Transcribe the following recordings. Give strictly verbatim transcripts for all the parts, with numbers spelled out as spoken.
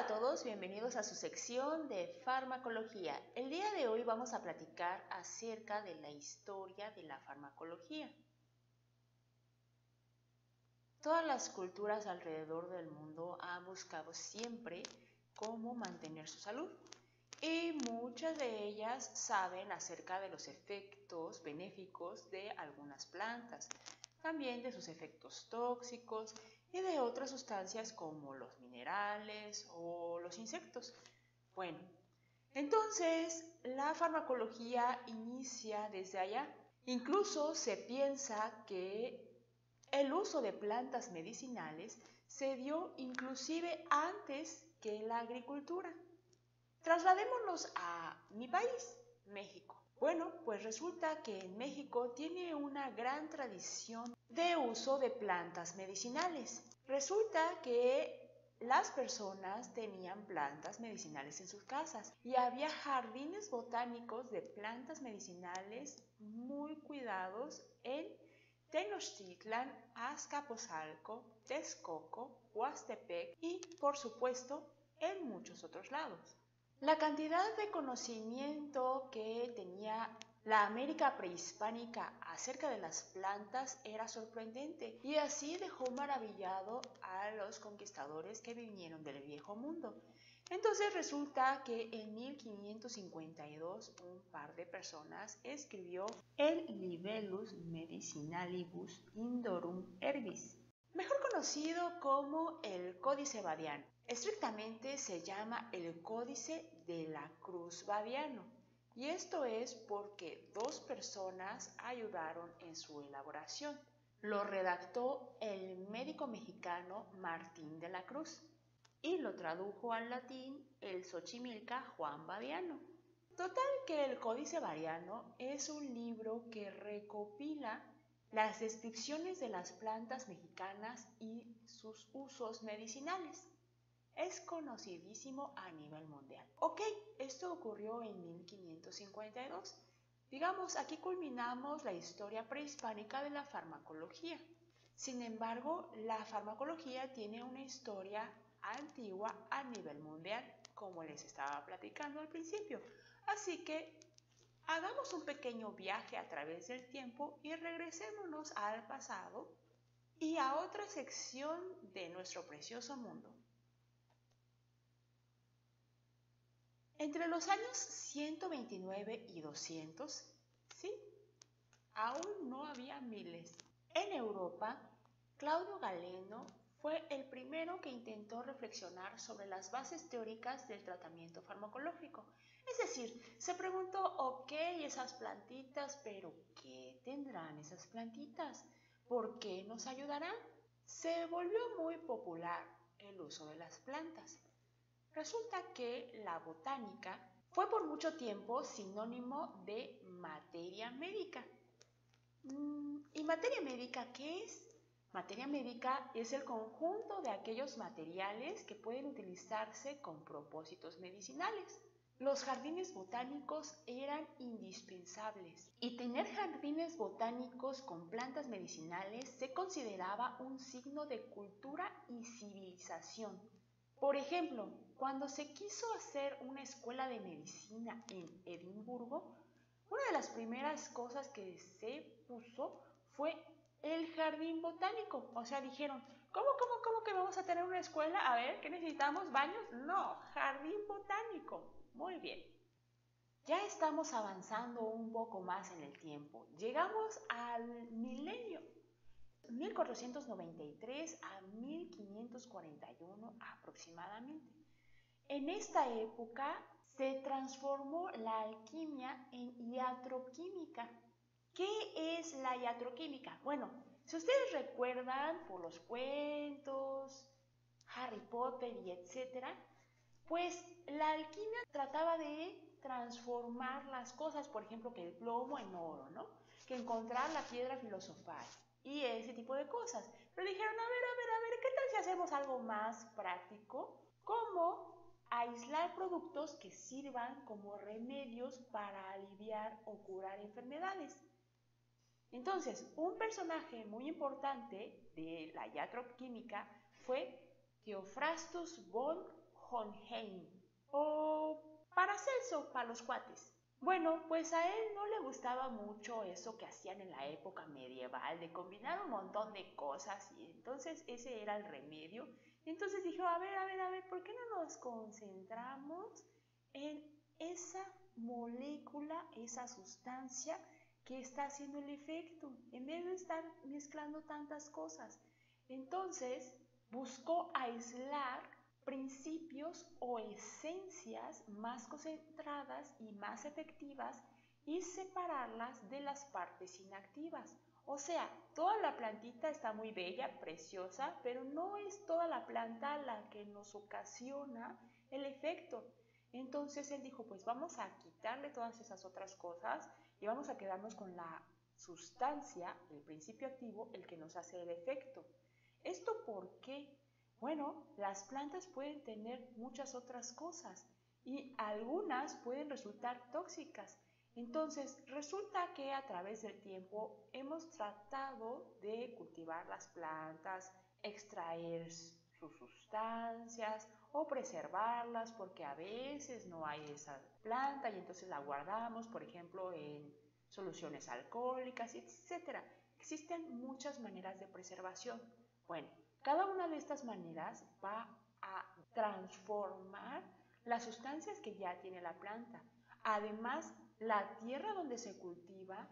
Hola a todos, bienvenidos a su sección de farmacología. El día de hoy vamos a platicar acerca de la historia de la farmacología. Todas las culturas alrededor del mundo han buscado siempre cómo mantener su salud y muchas de ellas saben acerca de los efectos benéficos de algunas plantas, también de sus efectos tóxicos y de otras sustancias como los minerales o los insectos. Bueno, entonces la farmacología inicia desde allá. Incluso se piensa que el uso de plantas medicinales se dio inclusive antes que la agricultura. Trasladémonos a mi país, México. Bueno, pues resulta que en México tiene una gran tradición de uso de plantas medicinales. Resulta que las personas tenían plantas medicinales en sus casas y había jardines botánicos de plantas medicinales muy cuidados en Tenochtitlán, Azcapotzalco, Texcoco, Huastepec y, por supuesto, en muchos otros lados. La cantidad de conocimiento que tenía la América prehispánica acerca de las plantas era sorprendente y así dejó maravillado a los conquistadores que vinieron del viejo mundo. Entonces resulta que en mil quinientos cincuenta y dos un par de personas escribió el Libellus medicinalibus indorum herbis, mejor conocido como el Códice Badiano. Estrictamente se llama el Códice de la Cruz Badiano, y esto es porque dos personas ayudaron en su elaboración. Lo redactó el médico mexicano Martín de la Cruz y lo tradujo al latín el xochimilca Juan Badiano. Total que el Códice Badiano es un libro que recopila las descripciones de las plantas mexicanas y sus usos medicinales. Es conocidísimo a nivel mundial. Ok, esto ocurrió en mil quinientos cincuenta y dos. Digamos, aquí culminamos la historia prehispánica de la farmacología. Sin embargo, la farmacología tiene una historia antigua a nivel mundial, como les estaba platicando al principio. Así que hagamos un pequeño viaje a través del tiempo y regresémonos al pasado y a otra sección de nuestro precioso mundo. Entre los años ciento veintinueve y doscientos, sí, aún no había miles. En Europa, Claudio Galeno fue el primero que intentó reflexionar sobre las bases teóricas del tratamiento farmacológico. Es decir, se preguntó, ok, esas plantitas, pero ¿qué tendrán esas plantitas? ¿Por qué nos ayudarán? Se volvió muy popular el uso de las plantas. Resulta que la botánica fue por mucho tiempo sinónimo de materia médica. ¿Y materia médica qué es? Materia médica es el conjunto de aquellos materiales que pueden utilizarse con propósitos medicinales. Los jardines botánicos eran indispensables y tener jardines botánicos con plantas medicinales se consideraba un signo de cultura y civilización. Por ejemplo, cuando se quiso hacer una escuela de medicina en Edimburgo, una de las primeras cosas que se puso fue el jardín botánico. O sea, dijeron, ¿cómo, cómo, cómo que vamos a tener una escuela? A ver, ¿qué necesitamos? ¿Baños? No, jardín botánico. Muy bien. Ya estamos avanzando un poco más en el tiempo. Llegamos al milenio. mil cuatrocientos noventa y tres a mil quinientos cuarenta y uno aproximadamente. En esta época se transformó la alquimia en iatroquímica. ¿Qué es la iatroquímica? Bueno, si ustedes recuerdan por los cuentos, Harry Potter y etcétera, pues la alquimia trataba de transformar las cosas, por ejemplo, que el plomo en oro, ¿no? Que encontrar la piedra filosofal y ese tipo de cosas. Pero dijeron, a ver, a ver, a ver, ¿qué tal si hacemos algo más práctico? Como aislar productos que sirvan como remedios para aliviar o curar enfermedades. Entonces, un personaje muy importante de la iatroquímica fue Theophrastus von Hohenheim o Paracelso para los cuates. Bueno, pues a él no le gustaba mucho eso que hacían en la época medieval de combinar un montón de cosas, y entonces ese era el remedio. Y entonces dijo, a ver, a ver, a ver, ¿por qué no nos concentramos en esa molécula, esa sustancia que está haciendo el efecto, en vez de estar mezclando tantas cosas? Entonces buscó aislar principios o esencias más concentradas y más efectivas y separarlas de las partes inactivas. O sea, toda la plantita está muy bella, preciosa, pero no es toda la planta la que nos ocasiona el efecto. Entonces él dijo, pues vamos a quitarle todas esas otras cosas y vamos a quedarnos con la sustancia, el principio activo, el que nos hace el efecto. ¿Esto por qué? Bueno, las plantas pueden tener muchas otras cosas y algunas pueden resultar tóxicas. Entonces, resulta que a través del tiempo hemos tratado de cultivar las plantas, extraer sus sustancias o preservarlas porque a veces no hay esa planta y entonces la guardamos, por ejemplo, en soluciones alcohólicas, etcétera. Existen muchas maneras de preservación. Bueno, cada una de estas maneras va a transformar las sustancias que ya tiene la planta. Además, la tierra donde se cultiva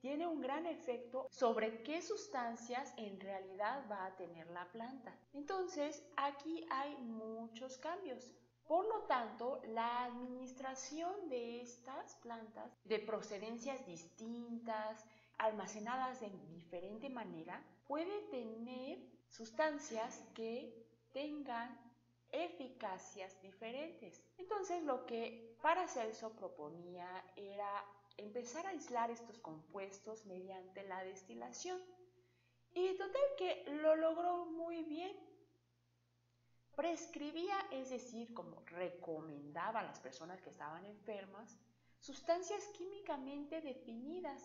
tiene un gran efecto sobre qué sustancias en realidad va a tener la planta. Entonces, aquí hay muchos cambios. Por lo tanto, la administración de estas plantas de procedencias distintas, almacenadas de diferente manera, puede tener sustancias que tengan eficacias diferentes. Entonces, lo que Paracelso proponía era empezar a aislar estos compuestos mediante la destilación. Y total que lo logró muy bien. Prescribía, es decir, como recomendaba a las personas que estaban enfermas, sustancias químicamente definidas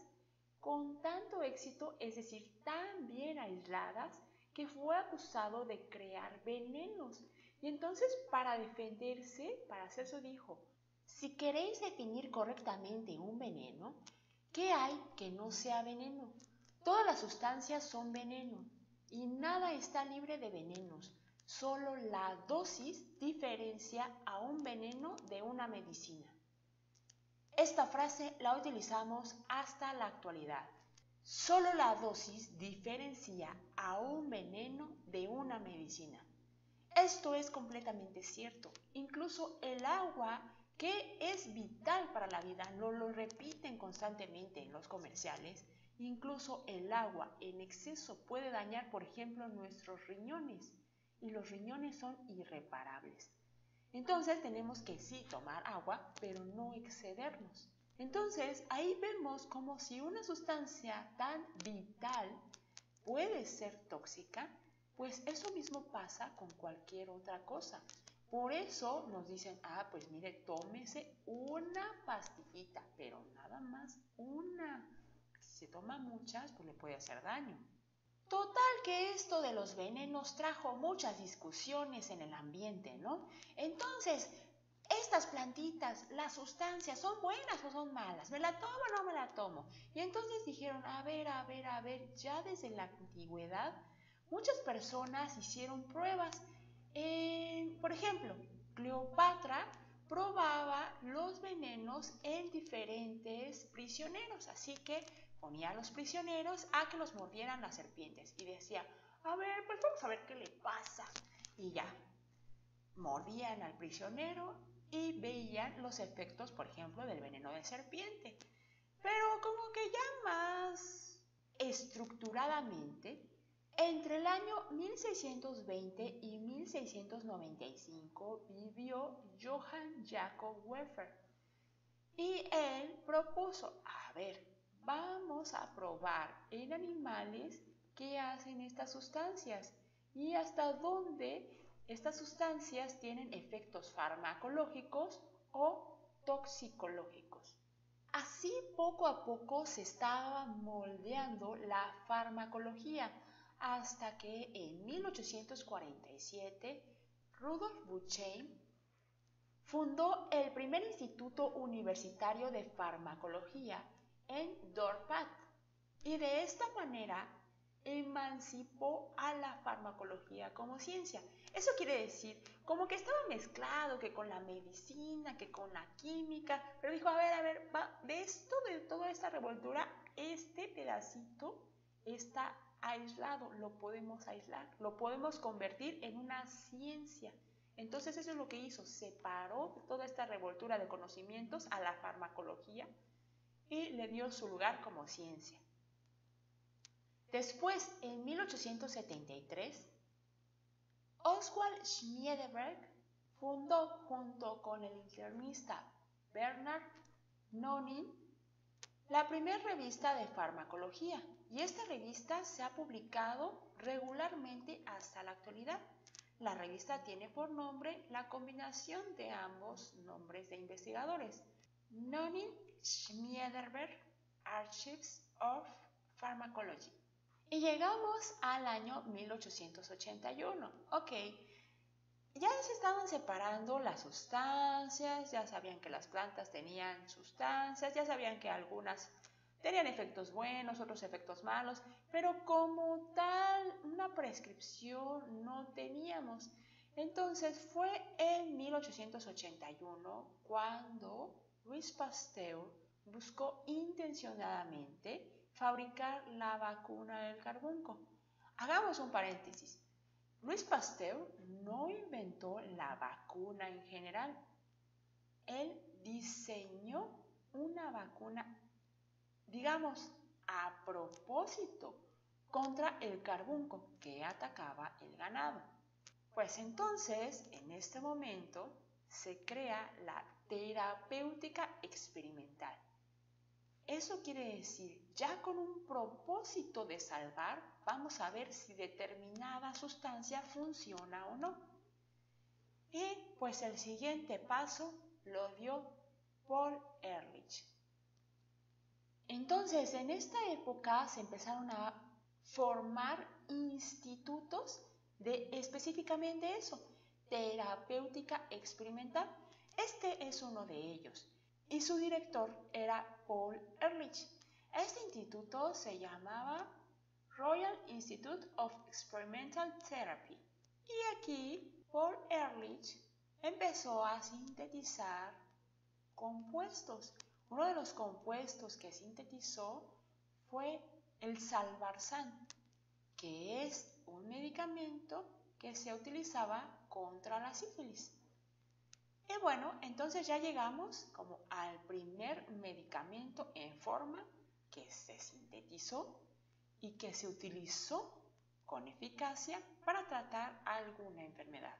con tanto éxito, es decir, tan bien aisladas, que fue acusado de crear venenos. Y entonces, para defenderse, Paracelso dijo, si queréis definir correctamente un veneno, ¿qué hay que no sea veneno? Todas las sustancias son veneno y nada está libre de venenos. Solo la dosis diferencia a un veneno de una medicina. Esta frase la utilizamos hasta la actualidad. Solo la dosis diferencia a un veneno de una medicina. Esto es completamente cierto. Incluso el agua, que es vital para la vida, no lo repiten constantemente en los comerciales. Incluso el agua en exceso puede dañar, por ejemplo, nuestros riñones. Y los riñones son irreparables. Entonces tenemos que sí tomar agua, pero no excedernos. Entonces, ahí vemos como si una sustancia tan vital puede ser tóxica, pues eso mismo pasa con cualquier otra cosa. Por eso nos dicen, ah, pues mire, tómese una pastillita, pero nada más una. Si se toma muchas, pues le puede hacer daño. Total que esto de los venenos trajo muchas discusiones en el ambiente, ¿no? Entonces, estas plantitas, las sustancias, ¿son buenas o son malas? ¿Me la tomo o no me la tomo? Y entonces dijeron, a ver, a ver, a ver, ya desde la antigüedad muchas personas hicieron pruebas. Eh, por ejemplo, Cleopatra probaba los venenos en diferentes prisioneros, así que ponía a los prisioneros a que los mordieran las serpientes y decía, a ver, pues vamos a ver qué le pasa. Y ya, mordían al prisionero y veían los efectos, por ejemplo, del veneno de serpiente. Pero como que ya más estructuradamente, entre el año mil seiscientos veinte y mil seiscientos noventa y cinco vivió Johann Jakob Weffer. Y él propuso, a ver, vamos a probar en animales qué hacen estas sustancias y hasta dónde estas sustancias tienen efectos farmacológicos o toxicológicos. Así poco a poco se estaba moldeando la farmacología hasta que en mil ochocientos cuarenta y siete Rudolf Buchheim Fundó el primer instituto universitario de farmacología en Dorpat y de esta manera emancipó a la farmacología como ciencia. Eso quiere decir como que estaba mezclado, que con la medicina, que con la química, pero dijo, a ver, a ver, va, de esto, de toda esta revoltura, este pedacito está aislado, lo podemos aislar, lo podemos convertir en una ciencia. Entonces eso es lo que hizo, separó toda esta revoltura de conocimientos a la farmacología y le dio su lugar como ciencia. Después, en mil ochocientos setenta y tres, Oswald Schmiedeberg fundó junto con el internista Bernard Nonin la primera revista de farmacología, y esta revista se ha publicado regularmente hasta la actualidad. La revista tiene por nombre la combinación de ambos nombres de investigadores, Naunyn-Schmiedeberg's Archives of Pharmacology. Y llegamos al año mil ochocientos ochenta y uno. Ok, ya se estaban separando las sustancias, ya sabían que las plantas tenían sustancias, ya sabían que algunas tenían efectos buenos, otros efectos malos, pero como tal una prescripción no teníamos. Entonces fue en mil ochocientos ochenta y uno cuando Luis Pasteur buscó intencionadamente fabricar la vacuna del carbunco. Hagamos un paréntesis. Luis Pasteur no inventó la vacuna en general. Él diseñó una vacuna, digamos, a propósito, contra el carbunco que atacaba el ganado. Pues entonces, en este momento, se crea la terapéutica experimental. Eso quiere decir, ya con un propósito de salvar, vamos a ver si determinada sustancia funciona o no. Y pues el siguiente paso lo dio Paul Ehrlich. Entonces, en esta época se empezaron a formar institutos de específicamente eso, terapéutica experimental. Este es uno de ellos y su director era Paul Ehrlich. Este instituto se llamaba Royal Institute of Experimental Therapy y aquí Paul Ehrlich empezó a sintetizar compuestos. Uno de los compuestos que sintetizó fue el Salvarsán, que es un medicamento que se utilizaba contra la sífilis. Y bueno, entonces ya llegamos como al primer medicamento en forma que se sintetizó y que se utilizó con eficacia para tratar alguna enfermedad.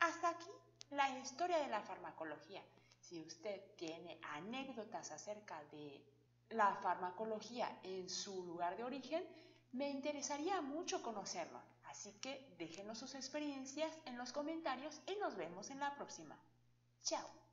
Hasta aquí la historia de la farmacología. Si usted tiene anécdotas acerca de la farmacología en su lugar de origen, me interesaría mucho conocerlo. Así que déjenos sus experiencias en los comentarios y nos vemos en la próxima. ¡Chao!